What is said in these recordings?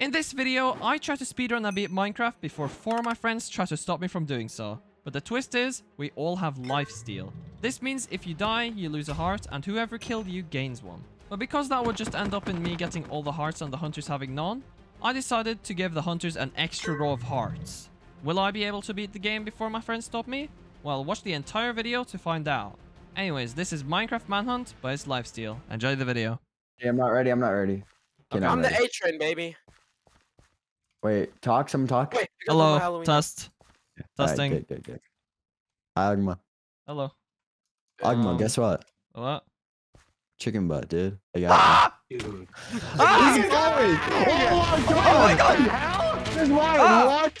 In this video, I try to speedrun a bit Minecraft before four of my friends try to stop me from doing so. But the twist is, we all have lifesteal. This means if you die, you lose a heart, and whoever killed you gains one. But because that would just end up in me getting all the hearts and the hunters having none, I decided to give the hunters an extra row of hearts. Will I be able to beat the game before my friends stop me? Well, watch the entire video to find out. Anyways, this is Minecraft Manhunt, but it's lifesteal. Enjoy the video. Yeah, I'm not ready. Okay, I'm the A-train, baby. Wait, talk, someone talk. Wait, hello, test. Yeah. Testing. Right, good. Ogmoe. Hello. Ogmoe, guess what? What? Chicken butt, dude. I got it. Dude. He's going! Oh my god! How? This is wild. What?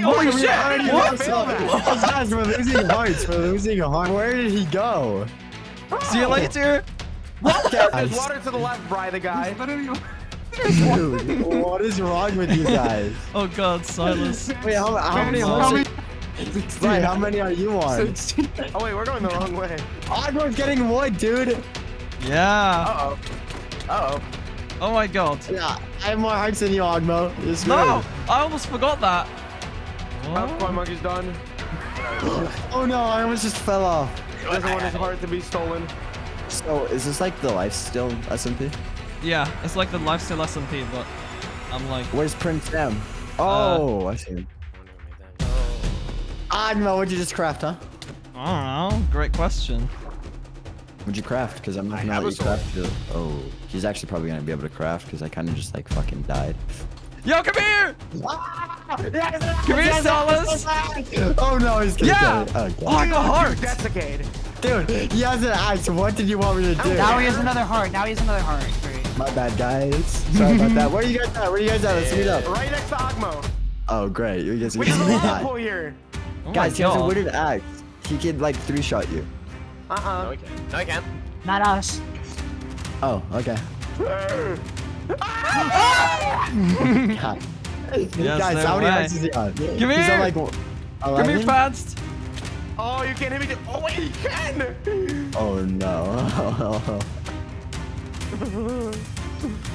Holy shit! What? Guys, we're losing hearts. Where did he go? See you later. What? There's water to the left, BryTheGuyyy. Dude, what is wrong with you guys? Oh god, Silas. Wait, how many? Right, how many are you on? Oh wait, we're going the wrong way. Ogmoe's getting wood, dude. Yeah. Uh oh. Oh my god. Yeah, I have more hearts than you, Ogmoe. No, I almost forgot that. Coinmonke's done. Oh no, I almost just fell off. He doesn't want his heart to be stolen. So is this like the LifeSteal SMP? Yeah, it's like the LifeSteal SMP, but I'm like. Where's princezam? Oh, I see him. I don't know, what'd you just craft, huh? I don't know, great question. What'd you craft? Because I'm not gonna let you craft it. Oh, he's actually probably gonna be able to craft because I kind of just like fucking died. Yo, come here! Come here, Silas! Oh no, he's gonna die. Oh, I got heart! Desiccated. Dude, he has an axe. What did you want me to do? Now he has another heart. Great. My bad, guys. Sorry about that. Where are you guys at? Let's meet up. Right next to Ogmoe. Oh, great. You guys are gonna die. We're here. Oh guys, he has a wooden axe. He can like three-shot you. No, he can't. Not us. Oh, okay. God. Yes, guys, no how many hearts is he on? Come here! On, like, come here, Fantst! Oh, you can't hit me! Oh wait, you can! Oh no.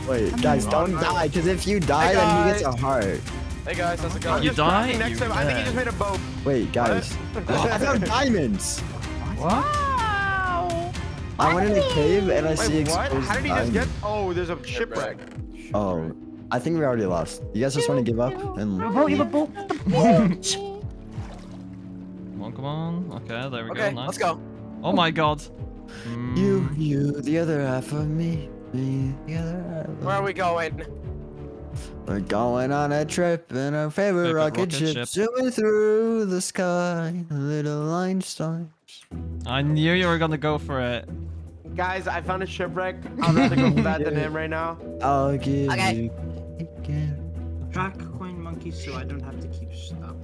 Wait, guys, don't die, because if you die, then he gets a heart. Hey guys, how's it going? You die? Next time, I think he just made a boat. Wait, guys. I found diamonds! Wow! I went in a cave and I see exposed. How did he just get? Oh, there's a shipwreck. Oh, I think we already lost. You guys just want to give up and. Come on. Okay, there we go. Nice. Let's go. Oh my god. You, the other half of me. The other half of me. Where are we going? We're going on a trip in our favorite rocket ship, zooming through the sky, little line stars. I knew you were gonna go for it. Guys, I found a shipwreck. I'd rather go for that than him right now. I'll give you again. Track Coinmonke so I don't have to keep stuff.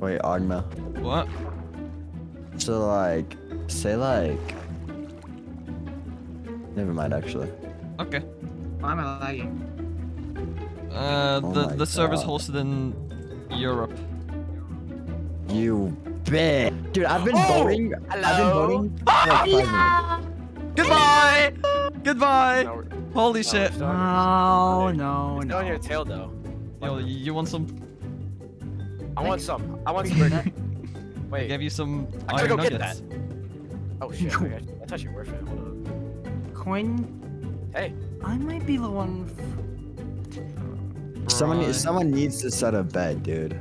Wait, Ogmoe. What? So like, say like... Never mind, actually. Okay. Why am I lagging? The server's hosted in Europe. You bitch. Dude, I've been voting. Hello. Goodbye. Holy shit. Oh, no, it's on your tail, though. Yo, you want some? I want some burger. Wait. I gave you some iron nuggets. Get that. Oh, shit. Wait, I thought you were worth it. Hold up. Coin. Hey. I might be the one... Someone needs to set a bed, dude.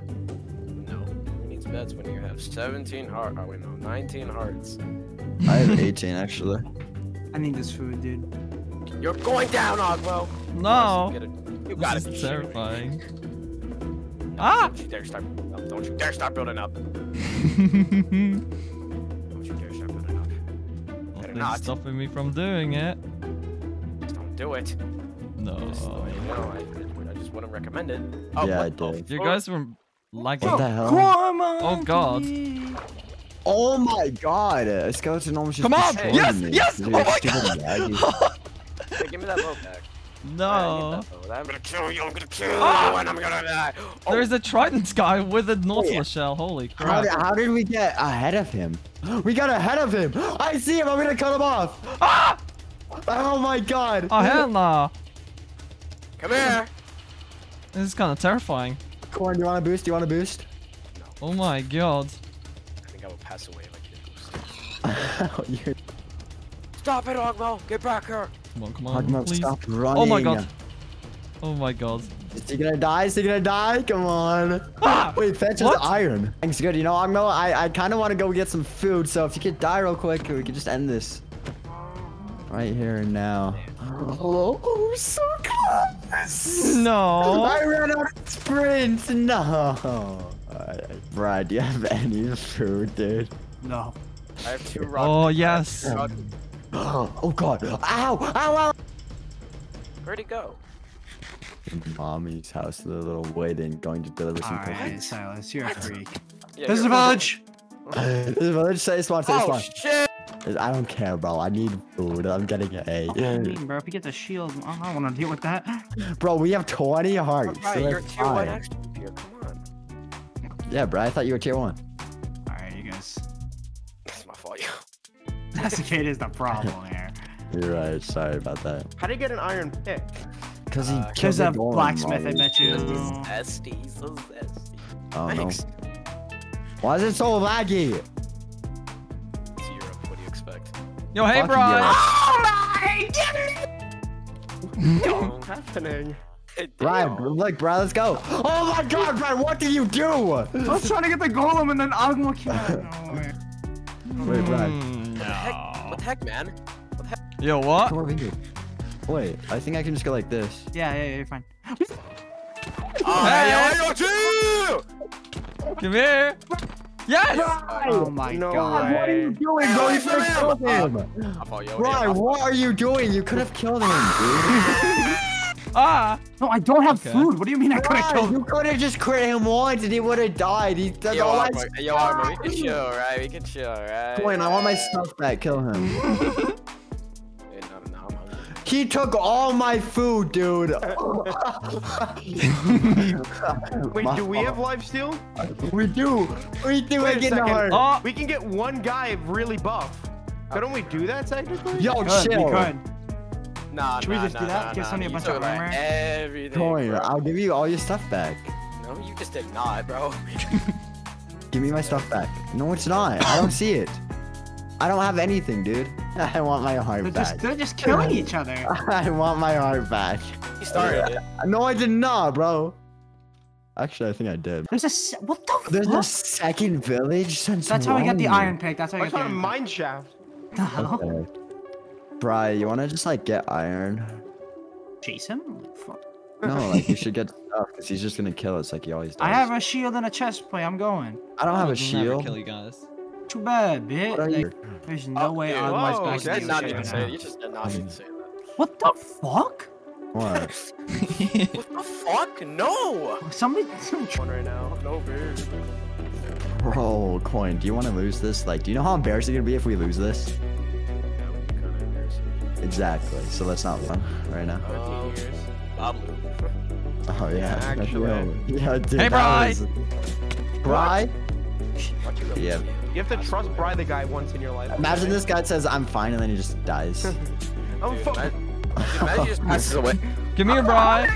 No, who needs beds when you have 17 hearts? Oh wait, no, 19 hearts. I have 18 actually. I need this food, dude. You're going down, Ogmoe. No. You got it. Terrifying. Don't you dare start building up. Don't you dare start building up. Better not. Stopping me from doing it. Just don't do it. No. Just, what I recommended. Oh, yeah, I did. You guys were lagging. What the hell? Oh god. Oh my god. A skeleton almost just destroyed me. Yes! Dude, oh my god! Hey, give me that boat back. No. I'm gonna kill you. And I'm gonna die. Oh. There's a trident guy with a nautilus shell. Holy crap. How did we get ahead of him? We got ahead of him. I see him. I'm gonna cut him off. Ah! Oh my god. Oh hell no. Come here. This is kind of terrifying. Corn, do you want to boost? Do you want to boost? No. Oh my god. I think I will pass away if I get a boost. Oh, stop it, Ogmoe! Get back here! Come on, come on, Ogmoe, please. Stop running. Oh my god. Oh my god. Is he gonna die? Is he gonna die? Come on. Ah! Wait, fetch his iron. Thanks, good. You know, Ogmoe, I kind of want to go get some food, so if you could die real quick, we could just end this. Right here and now. Oh, oh, so close. No. I ran out of sprints. No. All right, Bry, do you have any food, dude? No. I have 2 rockets. Oh, yes. Oh, God. Ow, ow, ow. Where'd he go? Mommy's house, the little waiting, going to deliver some cookies. All right, Silas, you're a freak. Yeah, this is a village. This is a village. Say spawn, say spawn. Oh, shit. I don't care, bro. I need food. I'm getting an A. I mean, bro, if he gets a shield, I don't want to deal with that. Bro, we have 20 hearts. Right, so you're tier 1 actually. Come on. Yeah, bro, I thought you were tier 1. All right, you guys. That's my fault, yo. That's okay, is the problem here. You're right. Sorry about that. How do you get an iron pick? Because he kills a blacksmith, I bet you. So zesty. Oh, thanks. No. Why is it so laggy? It's Europe. What do you expect? Yo, hey, bro. What's happening? Brian, look, bro, let's go. Oh my god, Brian, what did you do? I was trying to get the golem and then Ogmoe came out. No way. Wait, Brian. No. What the heck, man? What the heck? Yo, what? Come over here. Wait, I think I can just go like this. Yeah, you're fine. Oh, hey, yo, come here! Yes! Oh my god. What are you doing, bro? You could have killed him! Brian, what are you doing? You could have killed him, dude. No, I don't have food. What do you mean I could have killed him? You could have just crit him once and he would have died. Yo, Ogmoe, we can chill, right? We can chill, right? Coin, I want my stuff back. Kill him. He took all my food, dude. Wait, do we have LifeSteal? We do. We do. Wait we can get one guy really buff. Couldn't we do that technically? Yo, chill. We could. Nah, should we just do that? Get Sonny a bunch of armor. Everything. Coin, I'll give you all your stuff back. No, you just did not, bro. Give me my stuff back. No, it's not. I don't see it. I don't have anything, dude. I want my heart back. They're just killing each other. I want my heart back. You started it. No, I did not, bro. Actually, I think I did. There's a what the? There's a second village since. That's how I got the iron pick. That's how I got the iron pick. Mine shaft. The hell? Okay. Bry, you want to just like get iron? Chase him? No, like you should get stuff because he's just gonna kill us like he always does. I have a shield and a chest plate. I'm going. I don't have a shield. Never kill you guys. Too bad, bitch. Like, there's no way I was back to not even say it. You just did not even say that. What the fuck? What? What the fuck? No! Somebody right now. No, beer. Bro, Coin, do you want to lose this? Like, do you know how embarrassing it's gonna be if we lose this? That would be kind of embarrassing. Exactly. So let's not run right now. 13 years. Oh yeah. Actually. Yeah, dude. Hey, Bry. Bry. Yeah. You have to trust BryTheGuyyy once in your life. Imagine this guy says, I'm fine, and then he just dies. I'm fine. Imagine he just passes away. Give me a Bry.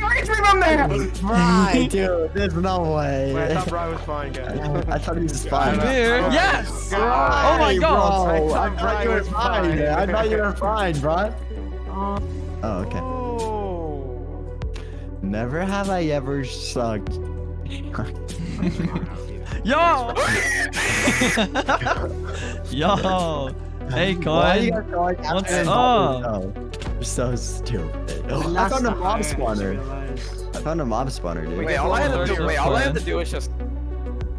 Bry, dude, there's no way. Wait, I thought Bry was fine, guys. I thought he was fine. Come here. Yes! Bro. Oh my god. Bro. I thought you were fine. I thought you were fine, bro. Oh, okay. Oh. Never have I ever sucked. Yo! Yo! Hey, Coin! What's up? You're so stupid. I found a mob spawner. Dude. Wait, all I have to do is just...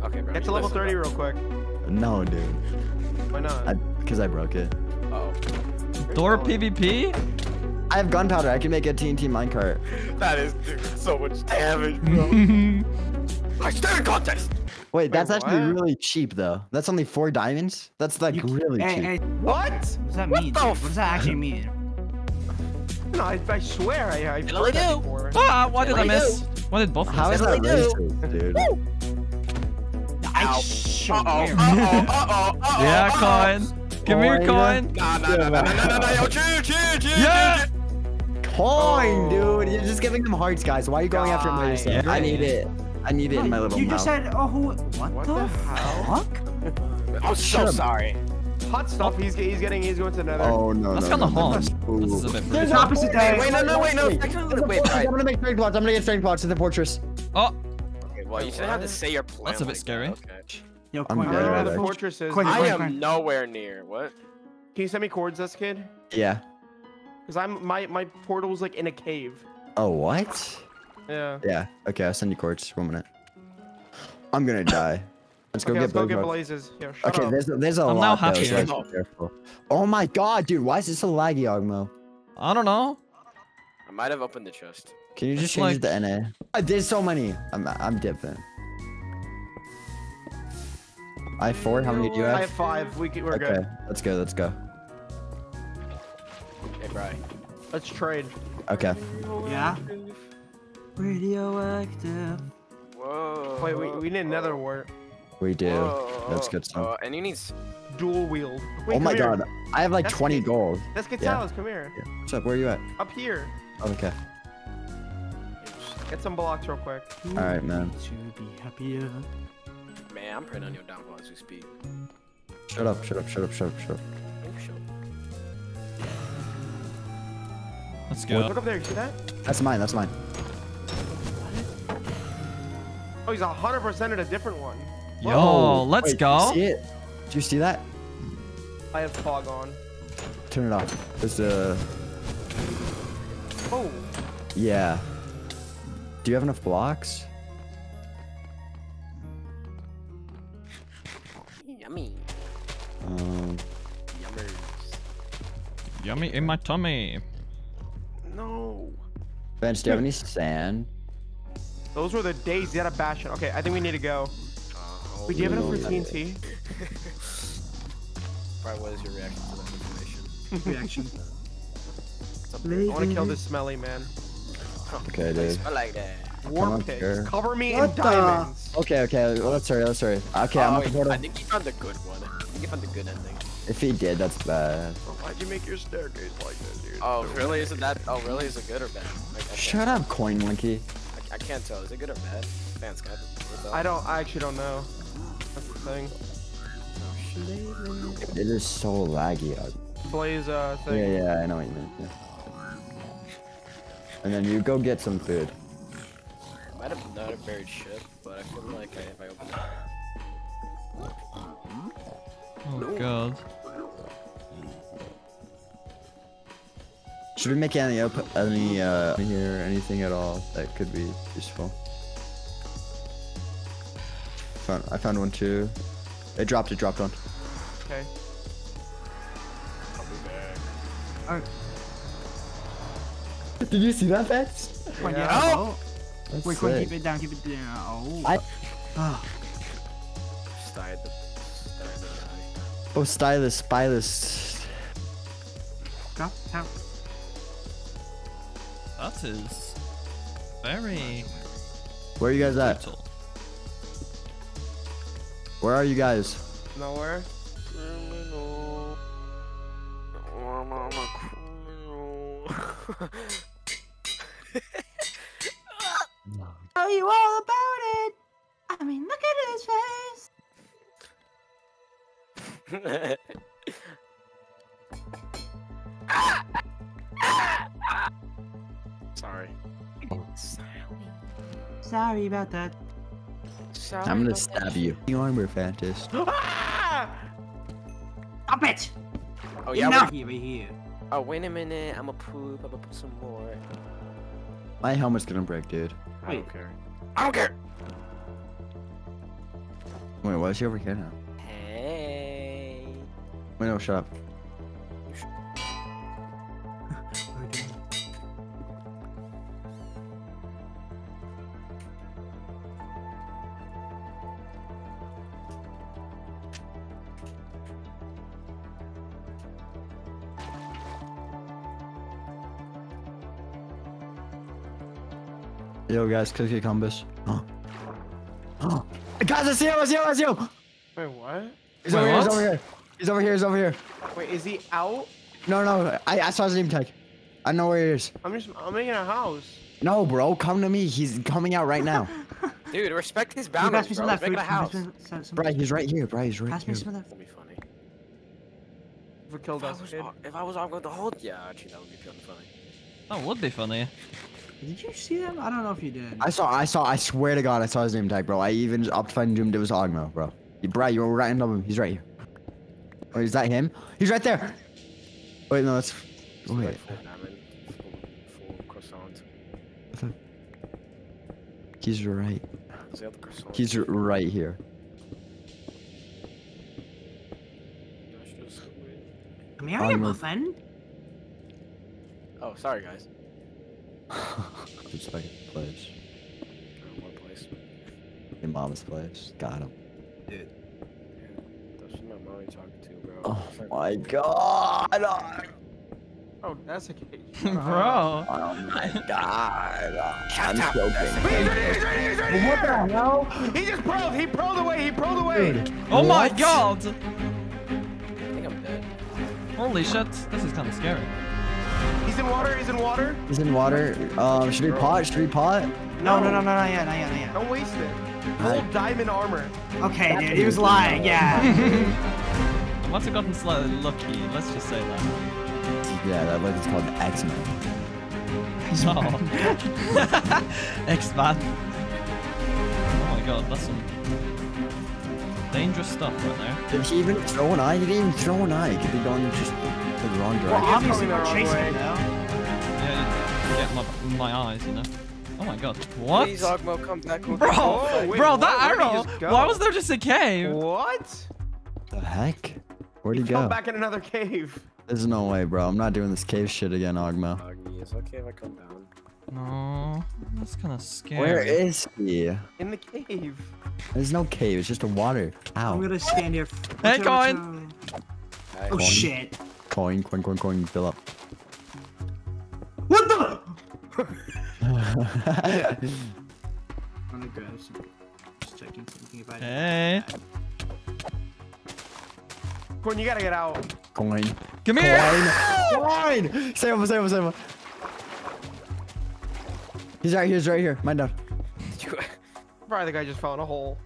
Okay, bro. Get to level 30 real quick. No, dude. Why not? Because I broke it. Oh. Door PvP? I have gunpowder. I can make a TNT minecart. That is, dude, so much damage, bro. I stay in context! Wait, that's actually really cheap, though. That's only 4 diamonds? That's, like, really cheap. Hey, what? What does that mean? What does that actually mean? No, I swear I've heard that before. Ah, why did I miss? Why did both of us? How is that racist, dude? I swear. Uh-oh. Yeah, Coin. Give me your Coin. No, yo, cheer, cheer, cheer. Yeah! point, dude. You're just giving them hearts, guys. Why are you going after my yourself? Yeah. I need it. I need it in my little mouth. You just said, oh, what the fuck? I'm so sorry. Hot stuff. He's going to another. Oh no. Let's go on the home. There's opposite day. Wait, no. I'm gonna make strange plots. I'm gonna get strange plots to the fortress. Oh. Okay. Well, you should have to say your plan. That's a bit scary. Okay. Yo, the fortress is. I am nowhere near. What? Can you send me cords, this kid? Yeah. Cause I'm my portal's like in a cave. Oh what? Yeah. Yeah. Okay, I'll send you cords. 1 minute. I'm gonna die. Let's go get blazes. Yeah, okay, there's a lot of those. So oh my god, dude, why is it so laggy, Ogmoe? I don't know. I might have opened the chest. Can you just change it to NA? There's so many. I'm dipping. I have 4. How many do you have? I have 5. We're okay, good. Let's go. Okay, Bri. Let's trade. Okay. Yeah. Radioactive. Whoa. Wait, we need another wart. We do. Whoa. That's good stuff. And you need dual wield. Wait, oh my god. I have like 20 gold. That's Gonzalez. Yeah. Come here. Yeah. What's up? Where are you at? Up here. Oh, okay. Get some blocks real quick. Alright, man. To be happier. Man, I'm praying on your downfall as we speak. Shut up. Let's go. Look up there. You see that? That's mine. Oh, he's 100% at a different one. Yo, let's go. Do you see it? Do you see that? I have fog on. Turn it off. There's a... Oh. Yeah. Do you have enough blocks? Yummy. Yummers. Yummy in my tummy. No. Fantst, do you have any sand? Those were the days you had to bash it. Okay, I think we need to go. We gave it up for TNT. Brian, what is your reaction to that information? I want to kill this smelly man. Okay, dude. I like that. Warp pigs. Cover me in diamonds. Okay. Let's hurry. Okay, I'm on the I think he found the good one. I think he found the good ending. If he did, that's bad. Well, why'd you make your staircase like that, dude? Oh, really? Isn't that? Oh, really? Is it good or bad? Like, okay. Shut up, Coinmonke. I can't tell. Is it good or bad? Fantst, I actually don't know. That's the thing. It is so laggy. Blaze thing. Yeah, I know what you mean. Yeah. And then you go get some food. I might have not a buried ship, but I feel like if I open it. Oh god. Should we make anything at all that could be useful? I found one too. It dropped one. Okay. I'll be back. Alright. Did you see that, Fats? Yeah. Oh! Wait, quick, keep it down. Oh. Stylist. Stop. That is very... Where are you guys at? Where are you guys? Nowhere. Tell you all about it. I mean, look at his face. Sorry. Sorry about that. I'm gonna stab you. Your armor, Fantst. Stop it! Oh yeah, we're here. Oh wait a minute, I'ma poop some more. My helmet's gonna break, dude. I don't care. Wait, why is she over here now? Hey. Wait, no, shut up. Yo guys, click your compass. Oh. Guys, I see him! Wait, what? He's over here. Wait, is he out? No. I saw his name tag. I know where he is. I'm making a house. No, bro, come to me. He's coming out right now. Dude, respect his boundaries, bro. Make a house. Bro, he's right here. Bro, he's right here. Pass me some of that. That'd be funny. If we killed us, if I was Ogmoe the whole, yeah, actually that would be kind of funny. That would be funny. Did you see him? I don't know if you did. I saw. I swear to God, I saw his name tag, bro. I even up to him. It was Ogmoe, bro. Bro, you were right on top of him. He's right here. Oh, is that him? He's right there. Wait, no, that's. Wait. He's right. He's right here. May I have a friend? Oh, sorry, guys. It's like a place. What place? Your mama's place. Got him. Dude. That's my mommy talking to, bro. Oh my God. Oh, that's a cage. Bro. Oh my God. I'm joking. What the hell? He just prowled. He prowled away. He prowled away. Dude, oh my God. I think I'm dead. Holy shit. This is kind of scary. He's in water. He's in water. He's in water. Should we pot? Should we pot? No, no, no, no, not yet. Not yet. Not yet. Don't waste it. Gold diamond armor. Okay, dude. He was lying. Yeah. I must have gotten slightly lucky. Let's just say that. Yeah, that like it's called the X-Men. Oh. X-Man. Oh my God, that's some dangerous stuff right there. Did he even throw an eye? He didn't even throw an eye. He could be going just the wrong direction. Well, obviously we're chasing him now. Yeah, my eyes, you know. Oh my God, what? Please, Ogmoe, come back. Bro, oh, wait, bro, that arrow. Why was there just a cave? What? The heck? Where'd he go? Come back in another cave. There's no way, bro. I'm not doing this cave shit again, Ogmoe. Ogmoe, it's okay if I come down. No, that's kind of scary. Where is he? In the cave. There's no cave. It's just a water. Ow. I'm gonna stand here. Hey, coin. Oh coin. Shit. Coin, coin, coin, coin. Fill up. What the? I'm gonna grab some. Just checking something if I. Hey. Coin, you gotta get out. Coin. Come here! Coin! Coin! Save him, save him, save him. He's right here, he's right here. Mine down. BryTheGuyyy just fell in a hole.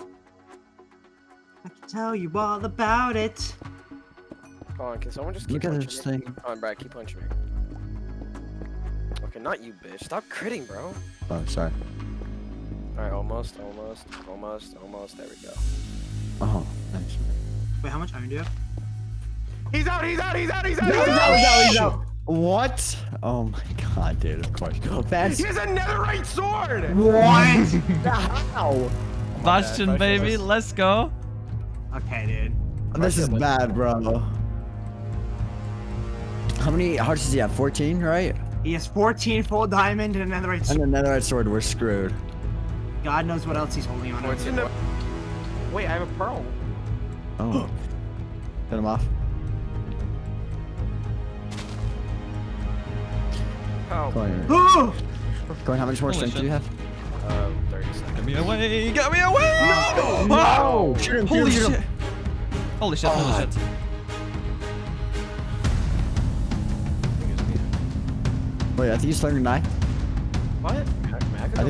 I can tell you all about it. Come on, can someone just keep punching me? Look at this thing. Come on, Bry, keep punching me. Okay, not you, bitch. Stop critting, bro. Oh, sorry. Alright, almost, almost, almost, almost. There we go. Oh, nice. Wait, how much iron do you have? He's out, he's out, he's out, he's out, he's out, he's out, he's out, he's out. What? Oh my God, dude, of course. That's... He has a netherite sword! What? How? Bastion, baby, let's go. Okay, dude. This is bad, bro. How many hearts does he have? 14, right? He has 14 full diamond and a netherite sword. And a netherite sword, we're screwed. God knows what else he's holding on to. Wait, I have a pearl. Oh. Cut him off. Oh. Coin, how much more strength do you have? 30 seconds. Get me away! Get me away! No! No! No! Holy shit! Holy shit! Holy shit! Wait, I think he's throwing an eye. What?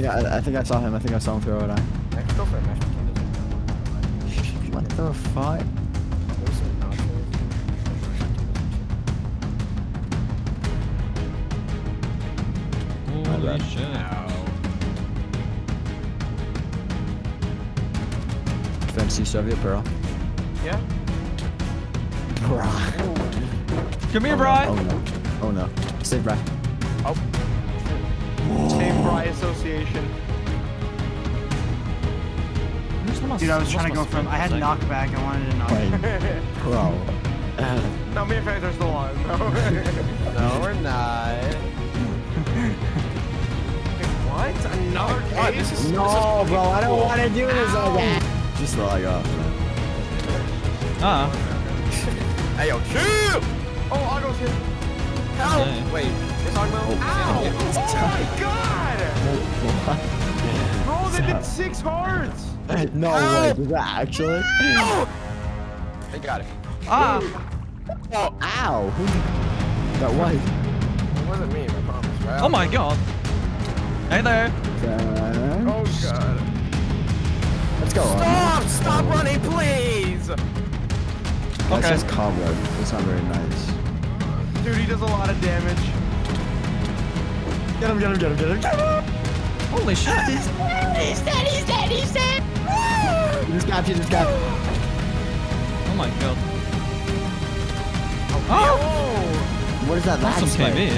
I think I saw him. I think I saw him throw an eye. What the fuck? Holy shit. Fancy Soviet pearl. Yeah. Bruh. Come here, Bry. Oh no. Oh no. Save Bry. Oh. Whoa. Save Bry Association. Dude, I was trying to go from. I had knockback. I wanted to knock. Bro. No, me and Fantst are still on. No, we're not. What? Another case? No, bro, I don't want to do this again. Just log off, man. Hey, yo, shoot! Oh, Ogmoe's here. Help! Okay. Wait, it's Ogmoe. Oh, ow! Oh my God! What? Bro, they did 6 hearts! No way, did that actually? They got it. Ah! Oh, ow! That was. more than me, I promise, right? Oh my god. Hey there. Oh god. Let's go. Stop! On. Stop running, please! Okay. That's just cobweb. It's not very nice. Dude, he does a lot of damage. Get him, get him, get him, get him, get him! Holy shit! He's dead, he's dead, he's dead! Just got you, just got you. Oh my god. Oh! Oh. What is that last spike? Where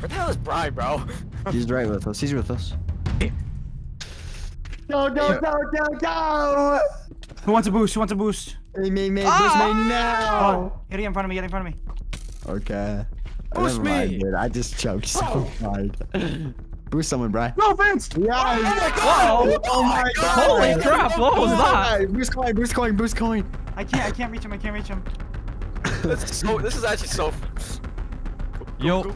the hell is Bry, bro? He's right with us, he's with us. Go, go, go, go, go! Who wants a boost? Who wants a boost? Me, boost me now! Oh, get in front of me, get in front of me. Okay. Boost me! Dude, I just choked so hard. Boost someone, Bry. No, Fantst! Yeah! Oh, oh my god! Holy crap, what was that? Boost coin, boost coin, boost coin! I can't reach him, I can't reach him. This is actually so... Yo. Go.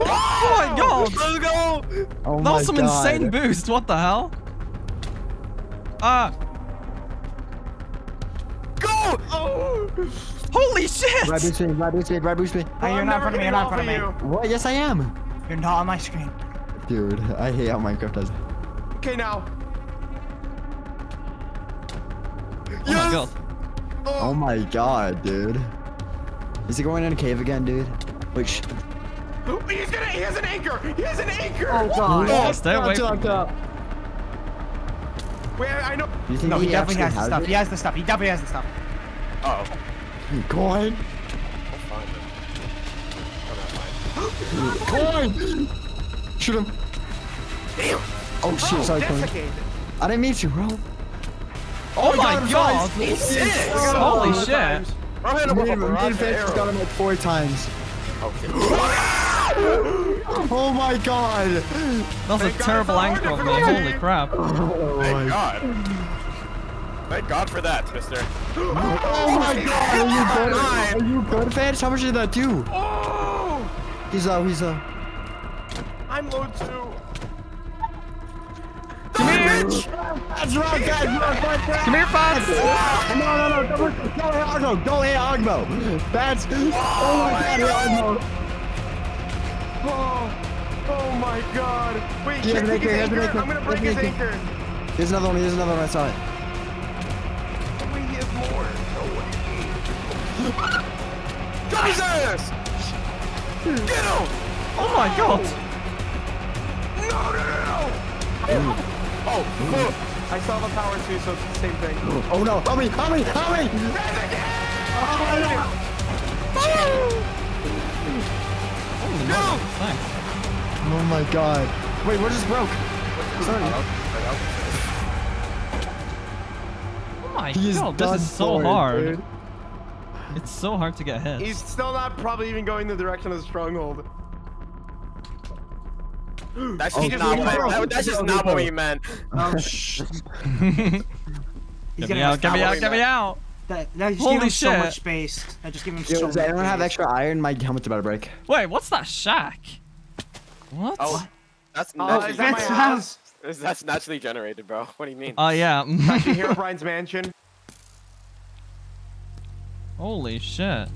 Oh my god! Let's go! Oh my god! That was some insane boost, what the hell? Go! Oh. Holy shit! Right boost me, right boost me, right boost me. Oh, you're not in front of me, you're not in front of me. What? Yes, I am. You're not on my screen. Dude, I hate how Minecraft does it. Okay, now. Oh yes! My god. Oh my god, dude. Is he going in a cave again, dude? Wait, shit. He has an anchor! He has an anchor! Oh god. Oh, stay away from me. Wait, I know. No, he definitely has the stuff. He has the stuff. He definitely has the stuff. Uh oh. Coin. Coin. Shoot him. Damn. Oh shit. Oh, sorry, Coin. I didn't mean to, bro. Oh my god. Holy shit. I've got him like 4 times. Okay. Oh my god! That's a terrible angle. Holy crap! Oh my god! Thank god for that, mister. Oh my god! Are you good, Fantst? How much did that do? Oh! He's out. I'm low too. Come here, bitch! That's right, guys. Come here, Fantst. No, don't hit Ogmoe. Fantst. Oh my god, Ogmoe. Oh my god. Wait, yeah, break his anchor. I'm gonna break his anchor. Here's another one, I saw it. Oh wait, he has more. No way. Got his ass! Get him! Oh my god! No! Oh, I saw the power too, so it's the same thing. Oh no, help me! Oh! No! Thanks. Oh my god. Wait, what just broke? Sorry. Oh my god, this is so hard. Dude. It's so hard to get hit. He's still not probably even going the direction of the stronghold. That's just not what we meant. Oh, shh. Get me out. That just gave him so much space. I just gave him so much space. I don't have extra iron. My helmet's about to break. Wait, what's that shack? What? Oh, that's house. That's naturally generated, bro. What do you mean? Oh, yeah. Actually, here at Brian's mansion. Holy shit.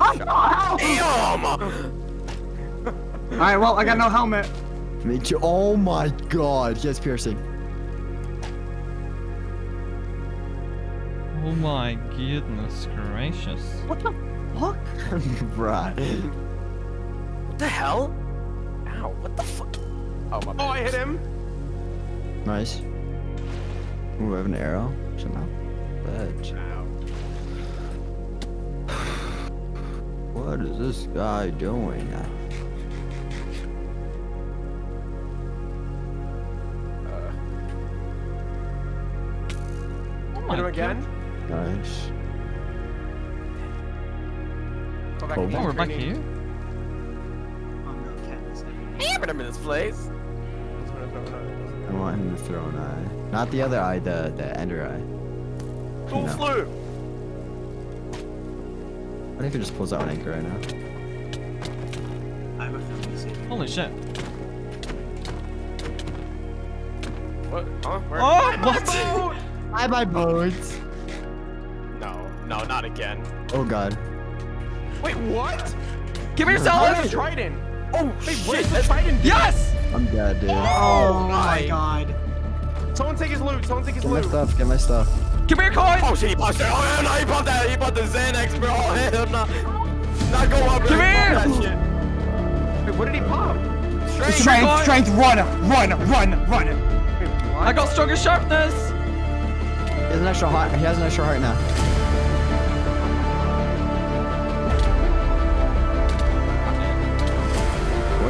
All right, well, I got no helmet. Me too. Oh, my God. He has piercing. Oh my goodness gracious. What the fuck? Bruh. What the hell? Ow, what the fuck? Oh, my bad. Oh, I hit him. Nice. Ooh, I have an arrow somehow. But... Ow. What is this guy doing now? Hit him again? Nice. We're back here. I put him in this place. I want him to throw an eye. Not the other eye, the ender eye. Cool flu. I think it just pulls out an anchor right now. I have a feeling. Holy shit. What? Huh? Where? Oh, what? Bye bye, boats. No, not again. Oh god. Wait, what? Give me your salad. Trident. Oh, wait, shit. What is the trident? Yes! I'm dead, dude. Oh, my God. Someone take his loot. Someone take his loot. Get my stuff. Get my stuff. Give me your coin. Oh, shit. He popped that. Oh, no. He popped that. He popped the Xanax, bro. Hell no. Not go up. Come here. Wait, what did he pop? Strength. Strength. Strength. Run. Run. Run. Run. I got stronger sharpness. He has an extra heart. He has an extra heart now.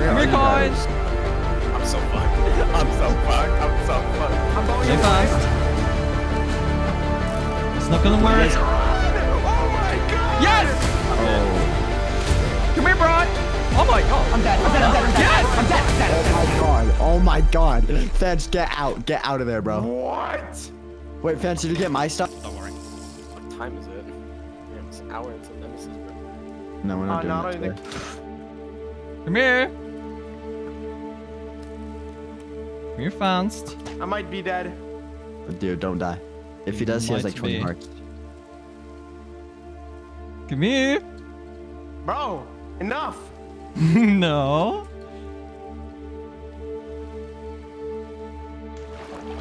Come here, guys. I'm so fucked. I'm so fucked. I'm so fucked. I'm going in fast. It's not gonna work. Oh my God! Yes! Oh. Come here, Bron. Oh my God! I'm dead. I'm dead. I'm dead. I'm dead. Yes! I'm dead. I'm dead. Oh my God! Oh my God! Fantst, get out. Get out of there, bro. What? Wait, Fantst, did you get my stuff? Don't worry. What time is it? Damn, it's an hour until Nemesis, bro. No, we're not doing it. Come here. You're Fantst. I might be dead. Dude, don't die. If he does, he has like 20 hearts. Come here. Bro, enough. No.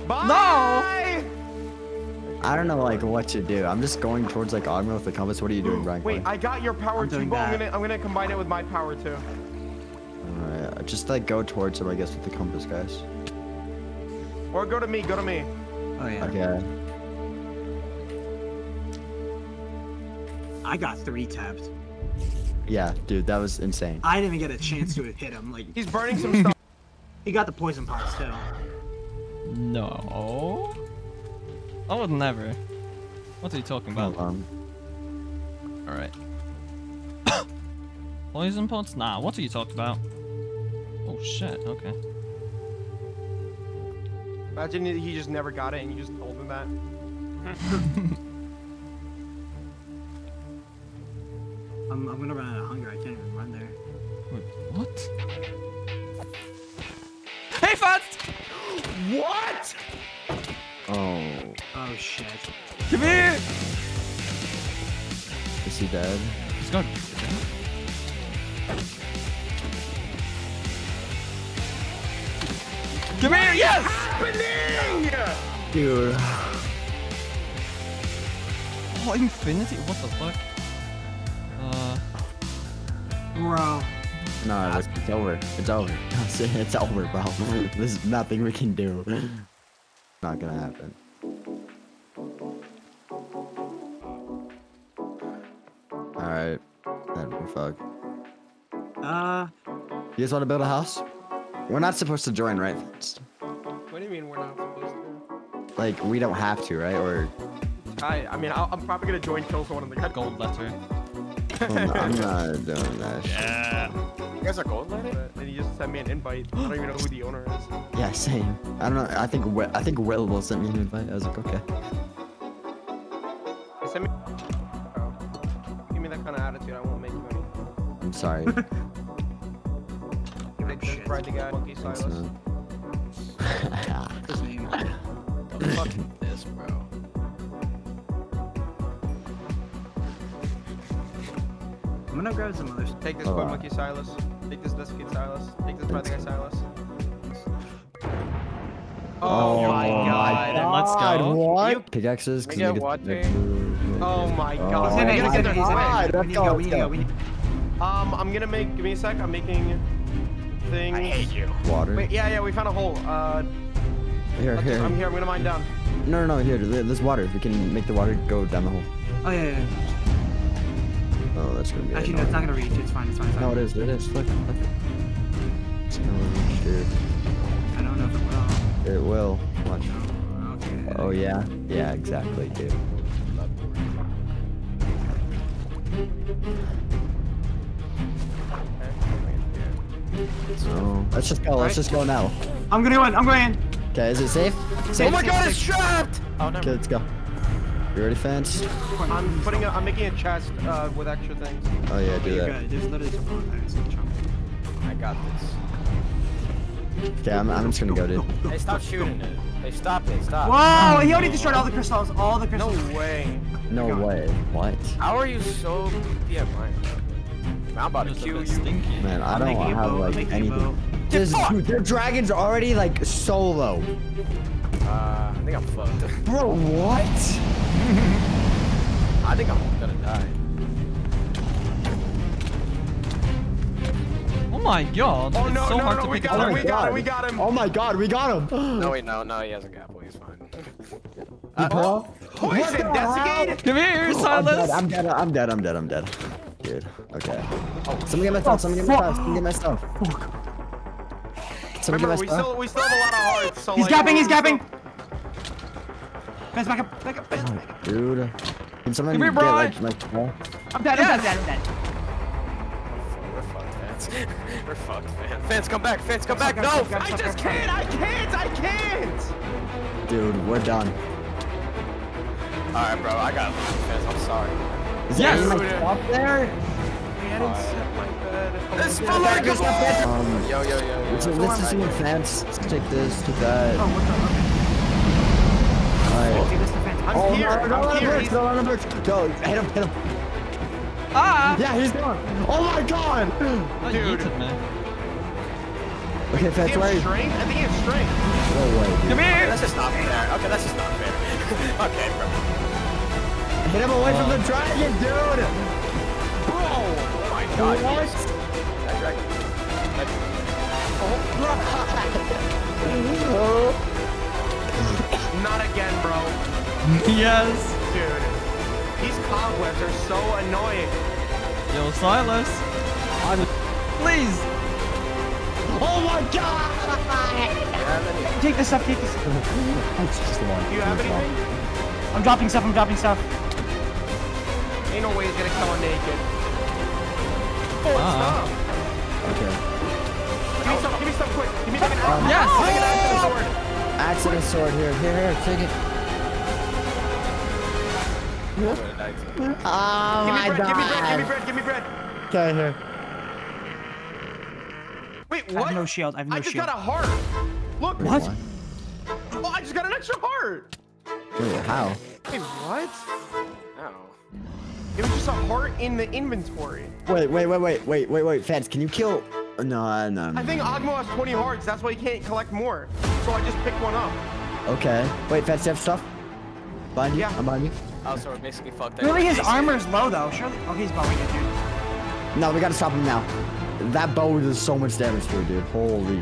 Bye. No. I don't know like what to do. I'm just going towards like Ogmoe with the compass. What are you doing, Brian? Wait, I got your power too, but I'm gonna combine it with my power too. Alright, just like go towards him, I guess, with the compass, guys. Or go to me, go to me. Oh, yeah. Okay. I got 3 tapped. Yeah, dude, that was insane. I didn't even get a chance to hit him. Like, he's burning some stuff. He got the poison pots, too. No. I would never. What are you talking about? Alright. Poison pots? Nah, what are you talking about? Oh shit, okay. Imagine he just never got it and you just told him that. I'm gonna run out of hunger, I can't even run there. Wait, what? Hey, Fantst! What? Oh. Oh shit. Come here! Is he dead? He's gone. Come here, yes! Happening! Dude. Oh, infinity? What the fuck? Bro. No, it's over. It's over. It's over, bro. There's nothing we can do. Not gonna happen. Alright. That'd be fuck. You guys want to build a house? We're not supposed to join, right? What do you mean we're not supposed to? Like, we don't have to, right? Or... I mean, I'm probably going to join kill someone in the gold letter. Oh, no, I'm not doing that shit. Yeah. You guys are gold letter? And you just sent me an invite. I don't even know who the owner is. Yeah, same. I don't know. I think Will sent me an invite. I was like, okay. Send me... Oh. Give me that kind of attitude. I won't make you any. I'm sorry. BryTheGuyyy, Silas. His name. Fuck this, bro. I'm gonna grab some others. Take this Coinmonke, Silas. Take this Dusky, Silas. Take this BryTheGuyyy, Silas. Oh my God. Let's go. What? Pickaxes. Can you get what? Oh my God. We're gonna get there. I'm gonna make. Give me a sec. I'm making. Things. I hate you. Water. Wait, yeah, we found a hole. Here. I'm here. I'm gonna mine down. No, here. There's water. We can make the water go down the hole. Oh yeah. Oh, that's gonna be. Actually, no, it's not gonna reach. It's fine. It's fine. No, it is. It is. Look. It's gonna reach, dude. I don't know if it will. It will. Watch. Oh, okay. Oh yeah. Yeah, exactly, dude. So let's just go now. I'm going in. Okay, is it safe? Oh my God, it's trapped! Oh no. Okay, let's go. You ready, Fantst? I'm making a chest with extra things. Oh yeah, do that. Good. There's literally some on there. I got this. Okay, I'm just gonna go, dude. Hey, stop shooting it. Hey, stop it, stop. Whoa, he already destroyed all the crystals. No way. What? How are you so... Yeah, Brian. I'm about to kill you. Man, I don't have like anything. Dude, their dragon's already like so low. I think I'm fucked. Bro, what? I think I'm gonna die. Oh my god. Oh no, no, we got him, we got him. Oh my god, we got him. No, wait, no, he hasn't got boy, he's fine. Oh, he's investigated? Come here, Silas. I'm dead. Dude, okay. Somebody get my stuff, somebody get my stuff. Remember, we still have a lot of hearts, so he's like, he's gapping! Fans, back up, Fans. Dude. Can someone get like no? I'm dead. We're fucked, Fans. We're fucked, Fans. Fans, come back, Fans, come back. No! I can't! Dude, we're done. Alright, bro, I got it, Fans, I'm sorry. Is there anyone up there? This full yo. Let's just see what Fantst. Let's take this, take that. Oh, what the fuck? Alright. I'm here. I'm here. Go, hit him. Ah! Yeah, he's gone. Oh my god! Dude. Okay, Fantst, where are you? I think he has strength. No way. Come here! That's just not fair. Okay, that's just not fair. Okay, bro. Hit him away from the dragon, dude! God, what? Oh, not again, bro. Yes. Dude, these cobwebs are so annoying. Yo, Silas. Please. Oh my god. Take this stuff. That's just the one. Do you have anything? I'm dropping stuff. Ain't no way he's gonna come on naked. Oh, okay. Give me some quick. Give me some yes! Oh! Take an axe and a sword. Here, take it. Oh, my God. Give me bread. Okay, here. Wait, what? I have no shield. I just got a heart. Look. What? Oh, I just got an extra heart. Wait, how? Wait, what? Ow. It was just a heart in the inventory. Wait, Fantst, can you kill? No. I think Ogmoe has 20 hearts. That's why he can't collect more. So I just picked one up. Okay. Wait, Fantst, you have stuff? Behind you? Yeah. I'm behind you. Oh, so we're basically fucked. Really, his armor's low, though. Surely. Oh, he's bowing it, dude. No, we gotta stop him now. That bow does so much damage to it, dude. Holy.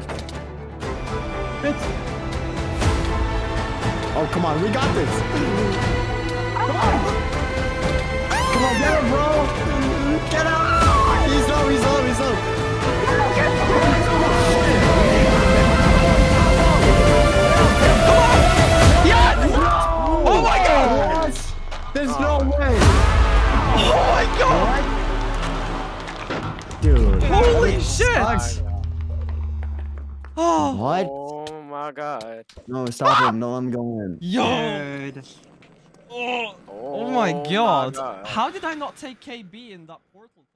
Oh, come on. We got this. Come on. Come on, get him, bro! Get out! He's low! Yes! Oh my god! Yes! There's no way! Oh my god! What? Dude. Holy shit! Oh. What? Oh my god. No, stop him. No, I'm going. Yo! Dude. Oh my god. How did I not take KB in that portal?